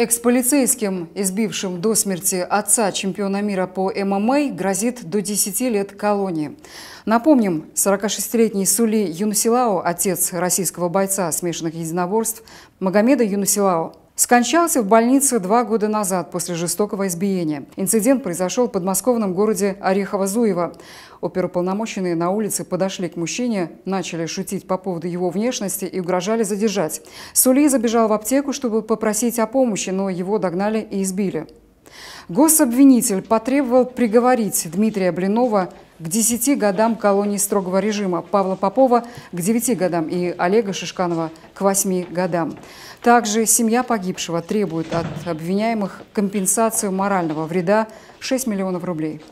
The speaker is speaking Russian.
Экс-полицейским, избившим до смерти отца чемпиона мира по ММА, грозит до 10 лет колонии. Напомним, 46-летний Сули Юнусилау, отец российского бойца смешанных единоборств Магомеда Юнусилау, скончался в больнице 2 года назад после жестокого избиения. Инцидент произошел в подмосковном городе Орехово-Зуево. Оперуполномоченные на улице подошли к мужчине, начали шутить по поводу его внешности и угрожали задержать. Сули забежал в аптеку, чтобы попросить о помощи, но его догнали и избили. Гособвинитель потребовал приговорить Дмитрия Блинова к 10 годам колонии строгого режима, Павла Попова к 9 годам и Олега Шишканова к 8 годам. Также семья погибшего требует от обвиняемых компенсацию морального вреда 6 миллионов рублей.